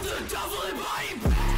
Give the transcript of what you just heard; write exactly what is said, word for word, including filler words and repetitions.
found the devil in my bed.